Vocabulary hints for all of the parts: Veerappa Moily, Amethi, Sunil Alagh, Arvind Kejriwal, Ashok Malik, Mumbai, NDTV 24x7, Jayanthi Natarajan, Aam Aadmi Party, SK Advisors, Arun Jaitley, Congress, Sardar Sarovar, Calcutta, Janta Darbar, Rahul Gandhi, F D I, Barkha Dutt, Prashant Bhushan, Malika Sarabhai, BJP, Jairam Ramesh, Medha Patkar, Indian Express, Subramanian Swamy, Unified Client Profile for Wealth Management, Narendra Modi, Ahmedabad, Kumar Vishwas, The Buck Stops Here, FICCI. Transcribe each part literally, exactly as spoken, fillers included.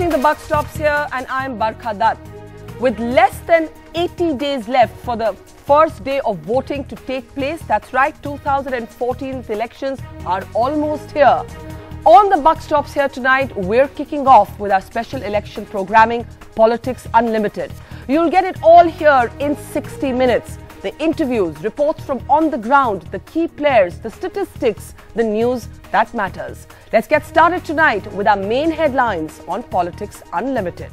watching The Buck Stops Here, and I am Barkha Dutt. With less than eighty days left for the first day of voting to take place, that's right, two thousand fourteen's elections are almost here. On The Buck Stops Here tonight, we're kicking off with our special election programming, Politics Unlimited. You'll get it all here in sixty minutes. The interviews, reports from on the ground, the key players, the statistics, the news that matters. Let's get started tonight with our main headlines on Politics Unlimited.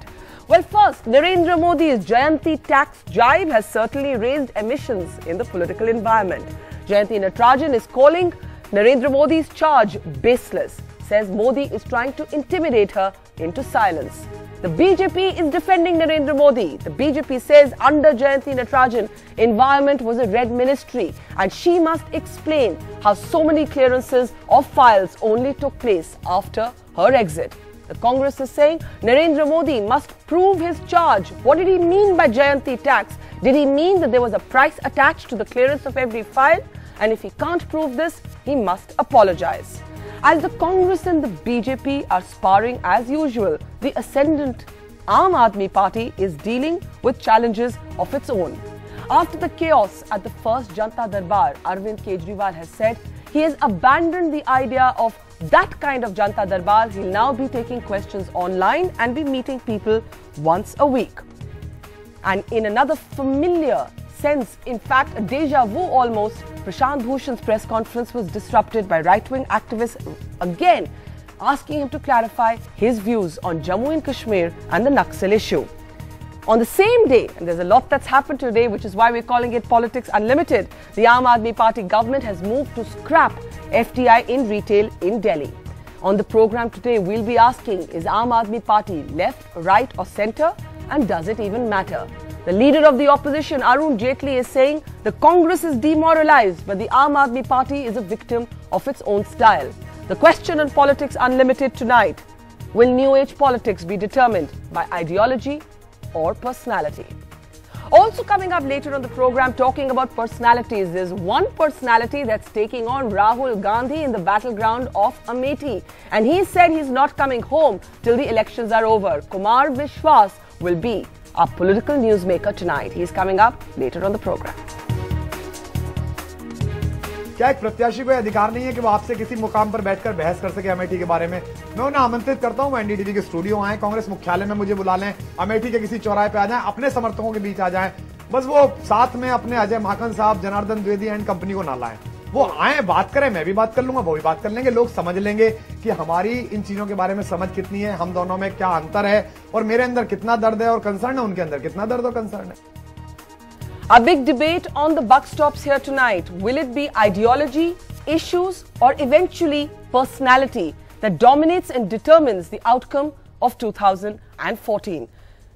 Well, first, Narendra Modi's Jayanthi tax jibe has certainly raised emissions in the political environment. Jayanthi Natarajan is calling Narendra Modi's charge baseless, says Modi is trying to intimidate her into silence. The B J P is defending Narendra Modi. The B J P says under Jayanthi Natarajan, environment was a red ministry and she must explain how so many clearances of files only took place after her exit. The Congress is saying Narendra Modi must prove his charge. What did he mean by Jayanthi tax? Did he mean that there was a price attached to the clearance of every file? And if he can't prove this, he must apologize. As the Congress and the B J P are sparring as usual, the ascendant Aam Aadmi Party is dealing with challenges of its own. After the chaos at the first Janta Darbar, Arvind Kejriwal has said he has abandoned the idea of that kind of Janta Darbar. He'll now be taking questions online and be meeting people once a week. And in another familiar sense, in fact, a deja vu almost, Prashant Bhushan's press conference was disrupted by right-wing activists again asking him to clarify his views on Jammu and Kashmir and the Naxal issue. On the same day, and there's a lot that's happened today, which is why we're calling it Politics Unlimited, the Aam Aadmi Party government has moved to scrap F D I in retail in Delhi. On the program today, we'll be asking, is Aam Aadmi Party left, right or centre, and does it even matter? The leader of the opposition, Arun Jaitley, is saying the Congress is demoralised, but the Aam Aadmi Party is a victim of its own style. The question on Politics Unlimited tonight, will new age politics be determined by ideology or personality? Also coming up later on the programme, talking about personalities, there's one personality that's taking on Rahul Gandhi in the battleground of Amethi. And he said he's not coming home till the elections are over. Kumar Vishwas will be our political newsmaker tonight. He's coming up later on the program. क्या एक प्रत्याशी को अधिकार नहीं है कि वो आपसे किसी मुकाम पर बैठकर बहस कर सके अमेठी के बारे में? मैं उन्हें आमंत्रित करता हूँ एनडीटीवी के स्टूडियो आए, कांग्रेस मुख्यालय में मुझे बुला लें, अमेठी के किसी चौराहे पे आ जाएं, अपने समर्थकों के बीच आ जाएं, बस वो साथ में अपने अजय माकन साहब, जनार्दन द्विवेदी एंड कंपनी को ना लाएं. वो आए, बात करें, मैं भी बात कर लूंगा, वो भी बात कर लेंगे, लोग समझ लेंगे कि हमारी इन चीजों के बारे में समझ कितनी है, हम दोनों में क्या अंतर है और मेरे अंदर कितना दर्द है और कंसर्न है, उनके अंदर कितना दर्द और कंसर्न है. A big debate on The Buck Stops Here tonight. Will it be ideology, issues or eventually personality that dominates and determines the outcome of two thousand fourteen?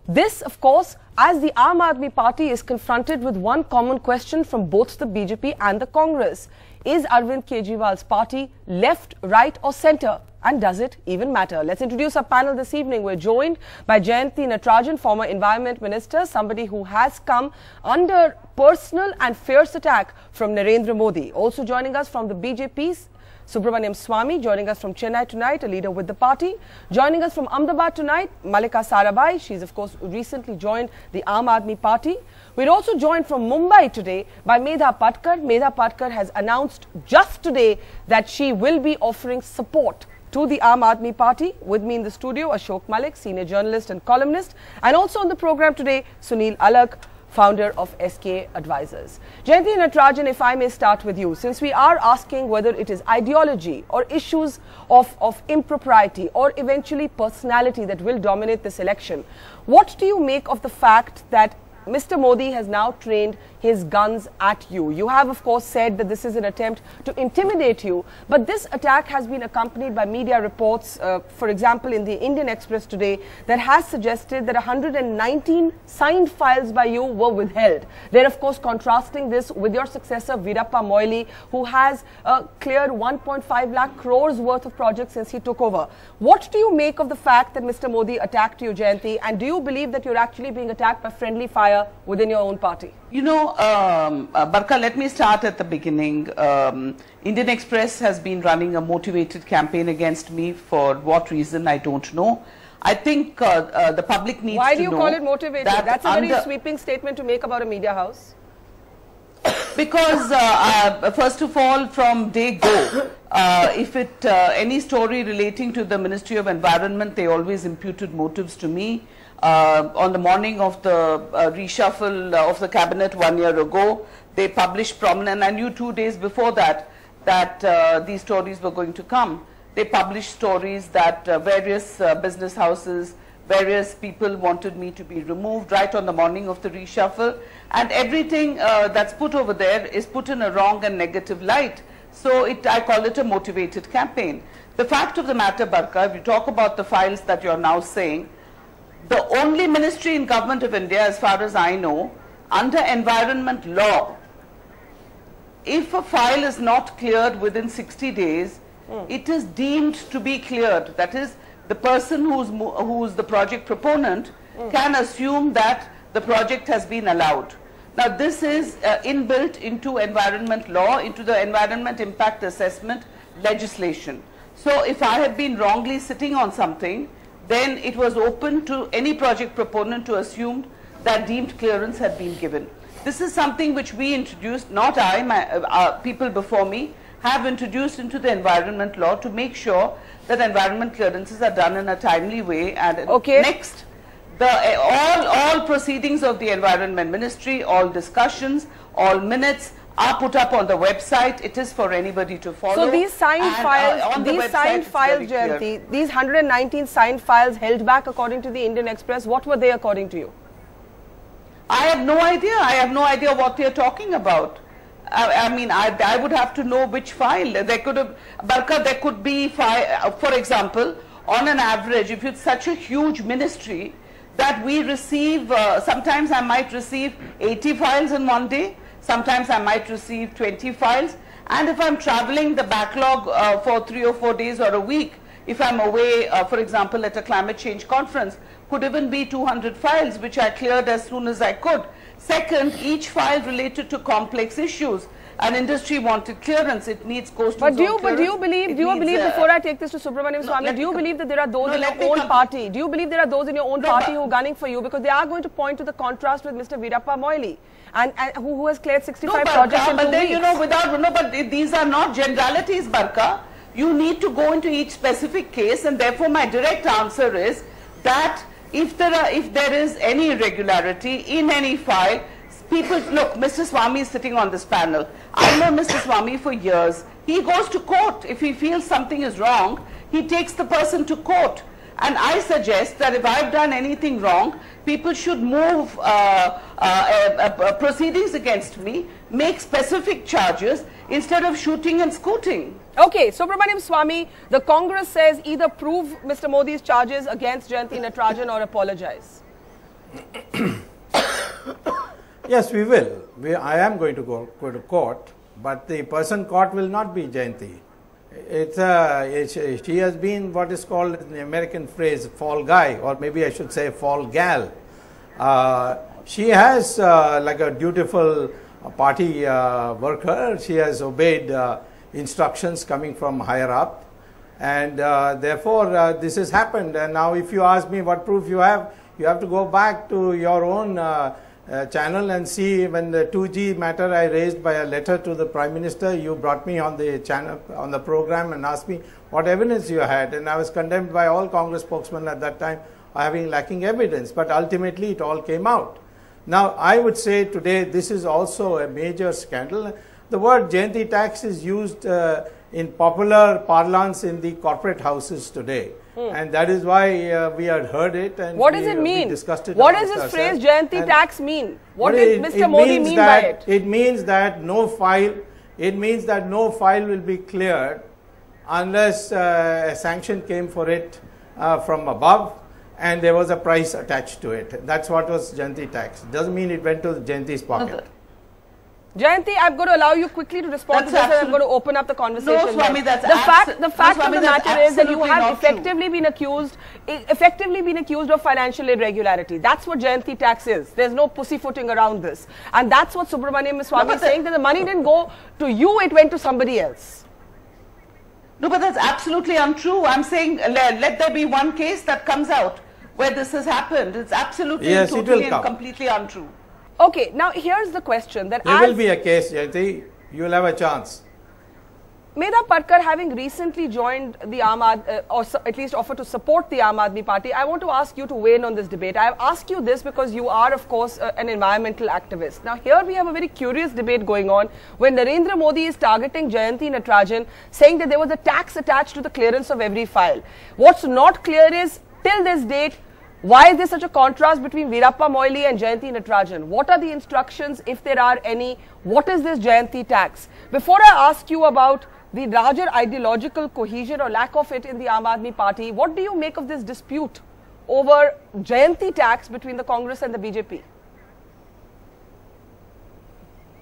This, of course, as the Aam Aadmi Party is confronted with one common question from both the B J P and the Congress. Is Arvind Kejriwal's party left, right or centre? And does it even matter? Let's introduce our panel this evening. We're joined by Jayanthi Natarajan, former Environment Minister, somebody who has come under personal and fierce attack from Narendra Modi. Also joining us from the B J P's Subramanian Swamy, joining us from Chennai tonight, a leader with the party. Joining us from Ahmedabad tonight, Malika Sarabhai. She's of course recently joined the Aam Aadmi Party. We're also joined from Mumbai today by Medha Patkar. Medha Patkar has announced just today that she will be offering support to the Aam Aadmi Party. With me in the studio, Ashok Malik, senior journalist and columnist. And also on the program today, Sunil Alagh, founder of S K Advisors. Jayanthi Natarajan, if I may start with you, since we are asking whether it is ideology or issues of, of impropriety or eventually personality that will dominate this election, what do you make of the fact that Mister Modi has now trained his guns at you? You have, of course, said that this is an attempt to intimidate you, but this attack has been accompanied by media reports, uh, for example, in the Indian Express today, that has suggested that one hundred nineteen signed files by you were withheld. They're, of course, contrasting this with your successor, Veerappa Moily, who has uh, cleared one point five lakh crores worth of projects since he took over. What do you make of the fact that Mister Modi attacked you, Jayanthi, and do you believe that you're actually being attacked by friendly fire within your own party? You know, um, uh, Barkha, let me start at the beginning. Um, Indian Express has been running a motivated campaign against me. For what reason, I don't know. I think uh, uh, the public needs to know. Why do you call it motivated? That That's a very sweeping statement to make about a media house. Because uh, uh, first of all, from day go, uh, if it uh, any story relating to the Ministry of Environment, they always imputed motives to me. Uh, on the morning of the uh, reshuffle of the cabinet one year ago, they published prominent, and I knew two days before that that uh, these stories were going to come. They published stories that uh, various uh, business houses, various people wanted me to be removed right on the morning of the reshuffle, and everything uh, that's put over there is put in a wrong and negative light. So it, I call it a motivated campaign. The fact of the matter, Barkha, if you talk about the files that you're now saying, the only ministry in government of India, as far as I know, under environment law, if a file is not cleared within sixty days, mm. it is deemed to be cleared. That is, the person who's, who's the project proponent mm. can assume that the project has been allowed. Now, this is uh, inbuilt into environment law, into the environment impact assessment legislation. So, if I have been wrongly sitting on something, then it was open to any project proponent to assume that deemed clearance had been given. This is something which we introduced, not I, my uh, uh, people before me, have introduced into the environment law to make sure that environment clearances are done in a timely way. And okay. next, the, uh, all, all proceedings of the Environment Ministry, all discussions, all minutes are put up on the website. It is for anybody to follow. So these signed and, files, uh, the these website, signed files, Jayanthi, these one hundred nineteen signed files held back according to the Indian Express, what were they according to you? I have no idea. I have no idea what they are talking about. I, I mean, I, I would have to know which file. There could have, Barkha, there could be, file, for example, on an average, if it's such a huge ministry that we receive, uh, sometimes I might receive eighty files in one day, sometimes I might receive twenty files, and if I'm traveling the backlog uh, for three or four days or a week, if I'm away, uh, for example, at a climate change conference, could even be two hundred files, which I cleared as soon as I could. Second, each file related to complex issues. An industry wanted clearance, it needs coastal but do you, but do you believe, do you believe, uh, before I take this to Subramanian Swamy, no, do you believe that there are those no, in your own party? Do you believe there are those in your own no, party who are gunning for you? Because they are going to point to the contrast with Mister Veerappa Moily, and, and who, who has cleared sixty-five no, projects in two but then, weeks. You know, without, no, but these are not generalities, Barkha. You need to go into each specific case, and therefore my direct answer is that if there are, if there is any irregularity in any file, people, look, Mister Swamy is sitting on this panel. I know Mister Swamy for years. He goes to court. If he feels something is wrong, he takes the person to court. And I suggest that if I've done anything wrong, people should move uh, uh, uh, uh, proceedings against me, make specific charges instead of shooting and scooting. Okay, Subramanian Swamy, the Congress says either prove Mister Modi's charges against Jayanthi Natarajan or apologize. Yes, we will. We, I am going to go, go to court, but the person caught will not be Jayanthi. It's a, it's, she has been what is called in the American phrase, fall guy, or maybe I should say fall gal. Uh, she has, uh, like a dutiful uh, party uh, worker, she has obeyed uh, instructions coming from higher up. And uh, therefore, uh, this has happened. And now if you ask me what proof you have, you have to go back to your own uh, uh, channel and see when the two G matter I raised by a letter to the Prime Minister, you brought me on the channel, on the program and asked me what evidence you had. And I was condemned by all Congress spokesmen at that time for having lacking evidence. But ultimately, it all came out. Now, I would say today, this is also a major scandal. The word Jayanthi tax is used uh, in popular parlance in the corporate houses today. Hmm. And that is why uh, we had heard it. And what does we, it mean? Discussed it what does this phrase Jayanthi and tax mean? What did Mister Modi mean by it? It means that no file, it means that no file will be cleared unless uh, a sanction came for it uh, from above and there was a price attached to it. That's what was Jayanthi tax. Doesn't mean it went to Jayanti's pocket. Okay. Jayanthi, I'm going to allow you quickly to respond that's to this and I'm going to open up the conversation. No, Swamy, that's the fact, the fact no, Swamy, of the matter is that you have effectively true. been accused, effectively been accused of financial irregularity. That's what Jayanthi tax is. There's no pussyfooting around this. And that's what Subramanian Swamy no, is saying, that the money didn't go to you, it went to somebody else. No, but that's absolutely untrue. I'm saying let, let there be one case that comes out where this has happened. It's absolutely, yes, totally and come. completely untrue. Okay, now here's the question. That there will be a case, Jayanthi. You will have a chance. Medha Patkar, having recently joined the Aam Aadmi, uh, or at least offered to support the Aam Aadmi Party, I want to ask you to weigh in on this debate. I have asked you this because you are, of course, uh, an environmental activist. Now, here we have a very curious debate going on when Narendra Modi is targeting Jayanthi Natarajan, saying that there was a tax attached to the clearance of every file. What's not clear is, till this date, why is there such a contrast between Veerappa Moily and Jayanthi Natarajan? What are the instructions, if there are any? What is this Jayanthi tax? Before I ask you about the larger ideological cohesion or lack of it in the Aam Aadmi Party, what do you make of this dispute over Jayanthi tax between the Congress and the B J P?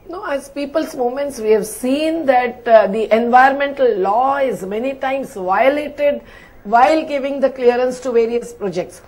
No, as people's movements, we have seen that uh, the environmental law is many times violated while giving the clearance to various projects.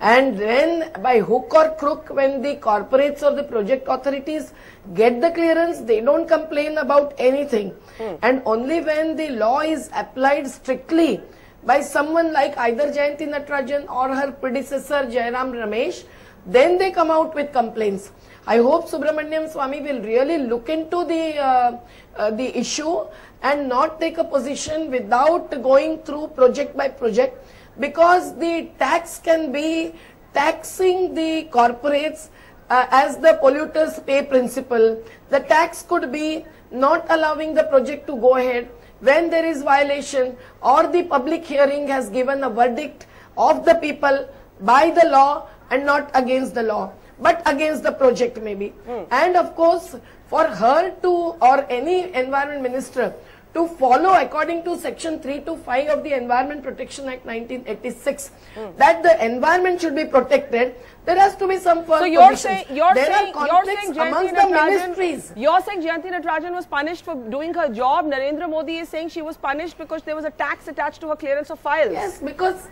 And then by hook or crook, when the corporates or the project authorities get the clearance, they don't complain about anything. Mm. And only when the law is applied strictly by someone like either Jayanthi Natarajan or her predecessor Jairam Ramesh, then they come out with complaints. I hope Subramanian Swamy will really look into the, uh, uh, the issue and not take a position without going through project by project. Because the tax can be taxing the corporates uh, as the polluters pay principle. The tax could be not allowing the project to go ahead when there is violation or the public hearing has given a verdict of the people by the law and not against the law, but against the project maybe. Mm. And of course, for her to, or any environment minister, to follow according to section three to five of the Environment Protection Act nineteen eighty-six, mm. that the environment should be protected, there has to be some further. So you're saying, you're there saying, are conflicts you're saying amongst the ministries. You're saying Jayanthi Natarajan was punished for doing her job. Narendra Modi is saying she was punished because there was a tax attached to her clearance of files. Yes, because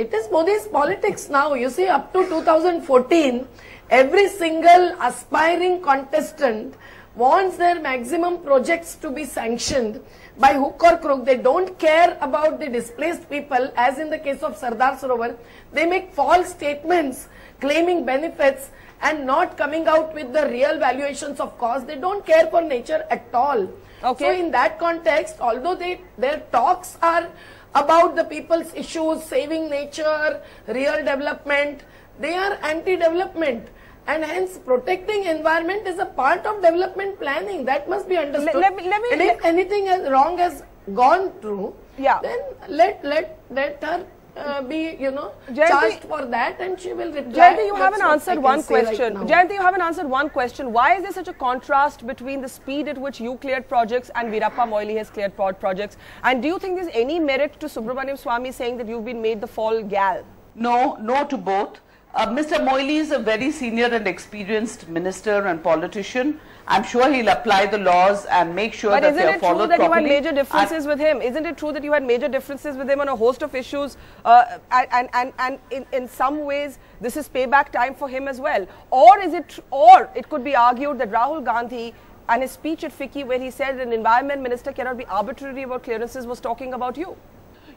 it is Modi's politics now. You see, up to two thousand fourteen, every single aspiring contestant wants their maximum projects to be sanctioned by hook or crook. They don't care about the displaced people, as in the case of Sardar Sarovar. They make false statements claiming benefits and not coming out with the real valuations of cost. They don't care for nature at all. Okay. So in that context, although they, their talks are about the people's issues, saving nature, real development, they are anti-development. And hence, protecting environment is a part of development planning. That must be understood. Let, let me, let me, and if anything as wrong has gone through, yeah. then let let let her uh, be, you know, Jayanthi, charged for that, and she will reply. Jayanthi, you haven't answered one question. Right Jayanthi, you haven't answered one question. Why is there such a contrast between the speed at which you cleared projects and Veerappa Moily has cleared projects? And do you think there's any merit to Subramanian Swamy saying that you've been made the fall gal? No, no to both. Uh, Mister Moily is a very senior and experienced minister and politician. I'm sure he'll apply the laws and make sure but that they are followed properly. But isn't it true that properly. you had major differences and with him? Isn't it true that you had major differences with him on a host of issues? Uh, and and, and, and in, in some ways, this is payback time for him as well. Or is it, or it could be argued that Rahul Gandhi and his speech at FICCI, where he said an environment minister cannot be arbitrary about clearances, was talking about you.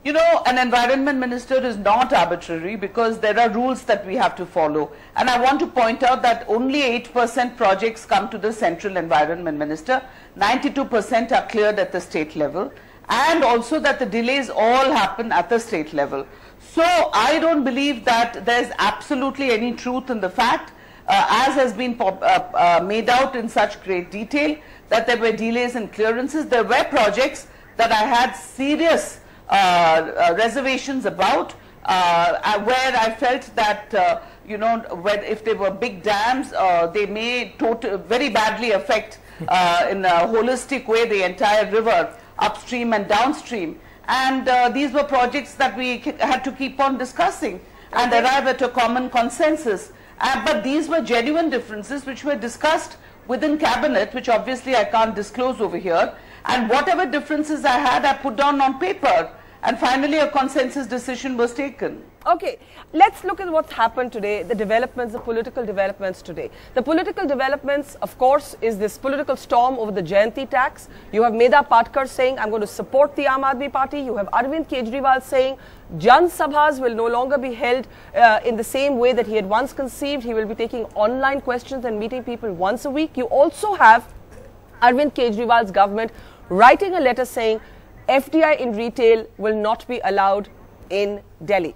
You know, an environment minister is not arbitrary because there are rules that we have to follow. And I want to point out that only eight percent projects come to the central environment minister. ninety-two percent are cleared at the state level. And also that the delays all happen at the state level. So I don't believe that there's absolutely any truth in the fact, uh, as has been pop, uh, uh, made out in such great detail, that there were delays in clearances. There were projects that I had serious Uh, uh, reservations about, uh, uh, where I felt that uh, you know, where if they were big dams, uh, they may total very badly affect uh, in a holistic way the entire river upstream and downstream. And uh, these were projects that we had to keep on discussing and okay. arrive at a common consensus. Uh, but these were genuine differences which were discussed within cabinet, which obviously I can't disclose over here. And whatever differences I had, I put down on paper. And finally, a consensus decision was taken. Okay, let's look at what's happened today, the developments, the political developments today. The political developments, of course, is this political storm over the Jayanthi tax. You have Medha Patkar saying, I'm going to support the Aam Aadmi Party. You have Arvind Kejriwal saying, Jan Sabhas will no longer be held uh, in the same way that he had once conceived. He will be taking online questions and meeting people once a week. You also have Arvind Kejriwal's government writing a letter saying, F D I in retail will not be allowed in Delhi.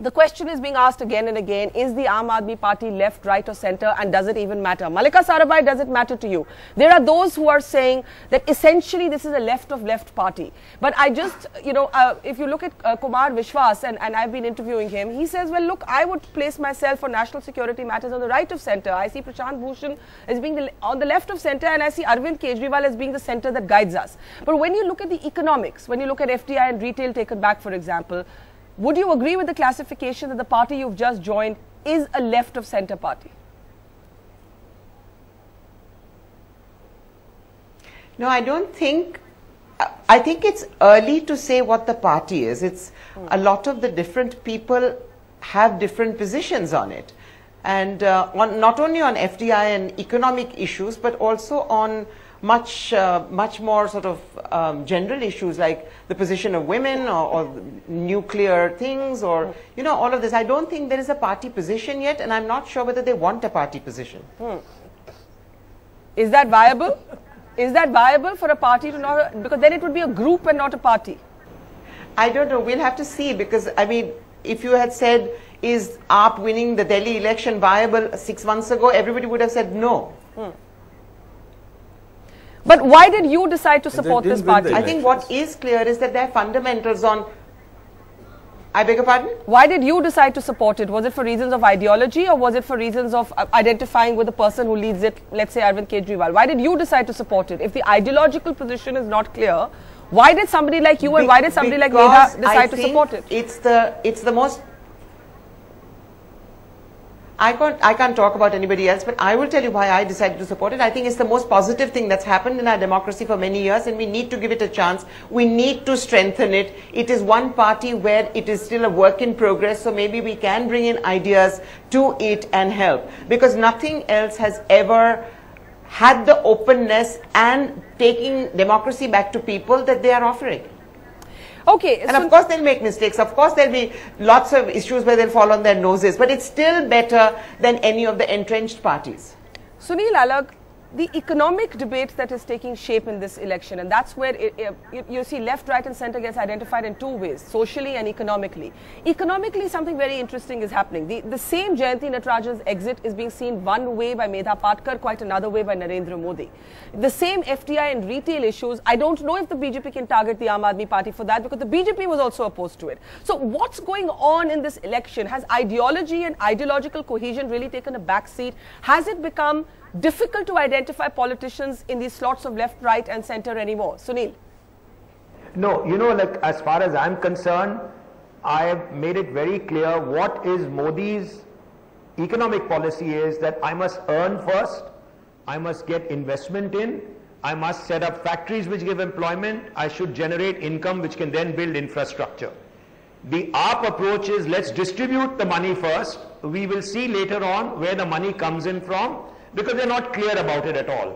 The question is being asked again and again, is the Aam Aadmi Party left, right or centre, and does it even matter? Malika Sarabhai, does it matter to you? There are those who are saying that essentially this is a left of left party. But I just, you know, uh, if you look at uh, Kumar Vishwas, and, and I've been interviewing him, he says, well, look, I would place myself for national security matters on the right of centre. I see Prashant Bhushan as being the, on the left of centre, and I see Arvind Kejriwal as being the centre that guides us. But when you look at the economics, when you look at F D I and retail taken back, for example, would you agree with the classification that the party you've just joined is a left of centre party? No, I don't think, I think it's early to say what the party is. It's hmm. a lot of the different people have different positions on it. And uh, on, not only on F D I and economic issues, but also on much uh, much more sort of um, general issues like the position of women or, or nuclear things or, you know, all of this. I don't think there is a party position yet, and I'm not sure whether they want a party position. Hmm. Is that viable? Is that viable for a party to not, because then it would be a group and not a party? I don't know. We'll have to see, because, I mean, if you had said, is A A P winning the Delhi election viable six months ago, everybody would have said no. Hmm. But why did you decide to support this party? I think what is clear is that their fundamentals on... I beg your pardon? Why did you decide to support it? Was it for reasons of ideology, or was it for reasons of identifying with the person who leads it, let's say Arvind Kejriwal? Why did you decide to support it? If the ideological position is not clear, why did somebody like you and Be why did somebody like Medha decide to support it? It's the, it's the most... I can't, I can't talk about anybody else, but I will tell you why I decided to support it. I think it's the most positive thing that's happened in our democracy for many years, and we need to give it a chance. We need to strengthen it. It is one party where it is still a work in progress, so maybe we can bring in ideas to it and help, because nothing else has ever had the openness and taking democracy back to people that they are offering. Okay, and so of course they'll make mistakes, of course there'll be lots of issues where they'll fall on their noses, but it's still better than any of the entrenched parties. Sunil Alagh, the economic debate that is taking shape in this election, and that's where it, it, you, you see left, right and centre gets identified in two ways, socially and economically. Economically, something very interesting is happening. The, the same Jayanthi Natarajan's exit is being seen one way by Medha Patkar, quite another way by Narendra Modi. The same F D I and retail issues, I don't know if the B J P can target the Aam Aadmi Party for that, because the B J P was also opposed to it. So what's going on in this election? Has ideology and ideological cohesion really taken a back seat? Has it become difficult to identify politicians in these slots of left, right and centre anymore? Sunil? No, you know, like as far as I'm concerned, I have made it very clear what is Modi's economic policy is that I must earn first, I must get investment in, I must set up factories which give employment, I should generate income which can then build infrastructure. The A A P approach is let's distribute the money first, we will see later on where the money comes in from, because they're not clear about it at all.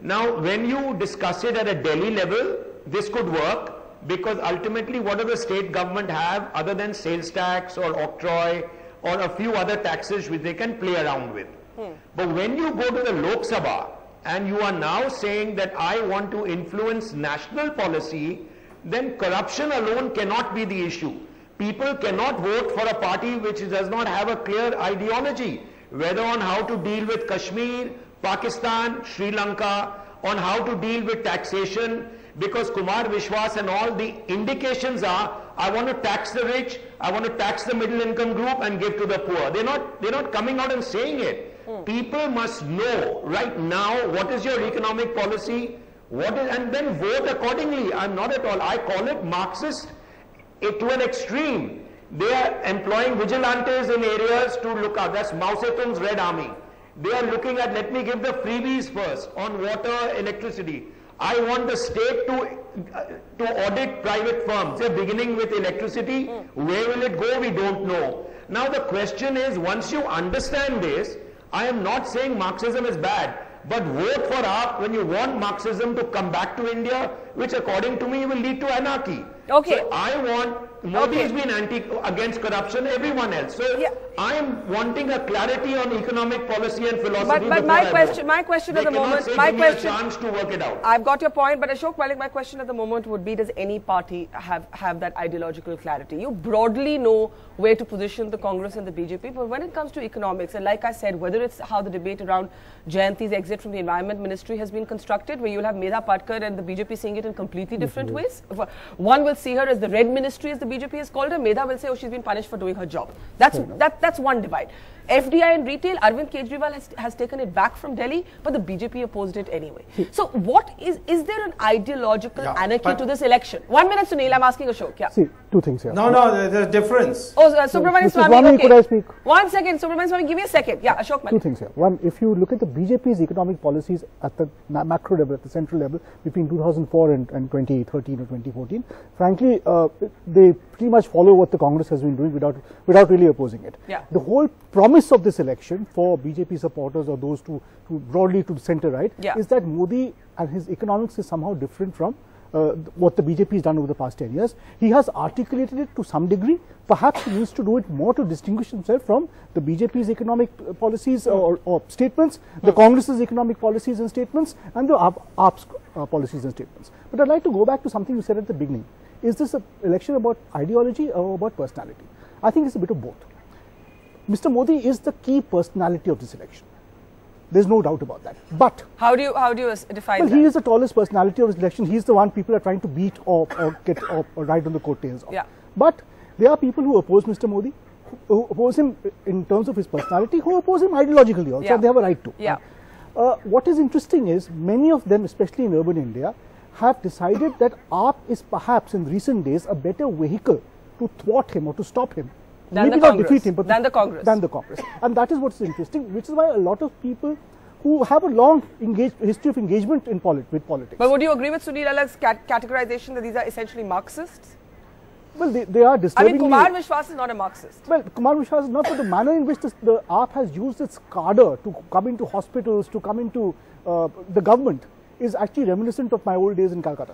Now, when you discuss it at a Delhi level, this could work, because ultimately what does the state government have other than sales tax or octroi or a few other taxes which they can play around with. Hmm. But when you go to the Lok Sabha and you are now saying that I want to influence national policy, then corruption alone cannot be the issue. People cannot vote for a party which does not have a clear ideology, whether on how to deal with Kashmir, Pakistan, Sri Lanka, on how to deal with taxation, because Kumar Vishwas and all the indications are, I want to tax the rich, I want to tax the middle income group and give to the poor. They're not, they're not coming out and saying it. Mm. People must know right now what is your economic policy, what is, and then vote accordingly. I'm not at all, I call it Marxist it, to an extreme. They are employing vigilantes in areas to look out. That's Mao Zedong's Red Army. They are looking at, let me give the freebies first on water, electricity. I want the state to to audit private firms, they're beginning with electricity. Mm. Where will it go? We don't know. Now the question is, once you understand this, I am not saying Marxism is bad, but vote for A A P when you want Marxism to come back to India, which according to me will lead to anarchy. Okay. So I want, Modi has been anti against corruption, everyone else. So yeah. I am wanting a clarity on economic policy and philosophy. But, but my, question, my question, my question at the moment, say, my question, a chance to work it out. I've got your point, but Ashok Malik, my question at the moment would be: does any party have have that ideological clarity? You broadly know where to position the Congress and the B J P, but when it comes to economics, and like I said, whether it's how the debate around Jayanthi's exit from the Environment Ministry has been constructed, where you'll have Medha Patkar and the B J P saying it in completely different ways. One will see her as the red ministry, as the B J P has called her. Medha will say, oh, she's been punished for doing her job. That's that. That's one divide. F D I and retail, Arvind Kejriwal has, has taken it back from Delhi, but the B J P opposed it anyway. So what is, is there an ideological yeah, anarchy to this election? One minute, Sunil, I'm asking Ashok. Yeah. See, two things here. No, no, there's a difference. Oh, uh, Subramanian Swamy, one, okay. Could I speak? One second, Subramanian Swamy, give me a second. Yeah, Ashok. Two things here. One, if you look at the B J P's economic policies at the macro level, at the central level, between two thousand four and, and twenty thirteen or twenty fourteen, frankly, uh, they pretty much follow what the Congress has been doing without, without really opposing it. Yeah. The whole promise of this election for B J P supporters or those to, to broadly to the center right yeah. is that Modi and his economics is somehow different from uh, what the B J P has done over the past ten years. He has articulated it to some degree. Perhaps he needs to do it more to distinguish himself from the B J P's economic uh, policies mm. or, or statements, mm. the Congress's economic policies and statements, and the A A P's uh, policies and statements. But I'd like to go back to something you said at the beginning. Is this an election about ideology or about personality? I think it's a bit of both. Mister Modi is the key personality of this election. There's no doubt about that. But how do you how do you define well, that? Well, he is the tallest personality of this election. He's the one people are trying to beat or, or get or, or ride on the coattails of. Yeah. But there are people who oppose Mister Modi, who oppose him in terms of his personality, who oppose him ideologically also. Yeah. They have a right to. Yeah. Uh, what is interesting is many of them, especially in urban India, have decided that A A P is perhaps in recent days a better vehicle to thwart him or to stop him. Than Maybe the not Congress, defeat him, but than the Congress. Than the Congress. And that is what's interesting, which is why a lot of people who have a long engage, history of engagement in polit with politics. But would you agree with Sunil Alagh's cat categorization that these are essentially Marxists? Well, they, they are disturbingly... I mean, Kumar Vishwas is not a Marxist. Well, Kumar Vishwas is not, but the manner in which this, the A A P has used its cadre to come into hospitals, to come into uh, the government, is actually reminiscent of my old days in Calcutta.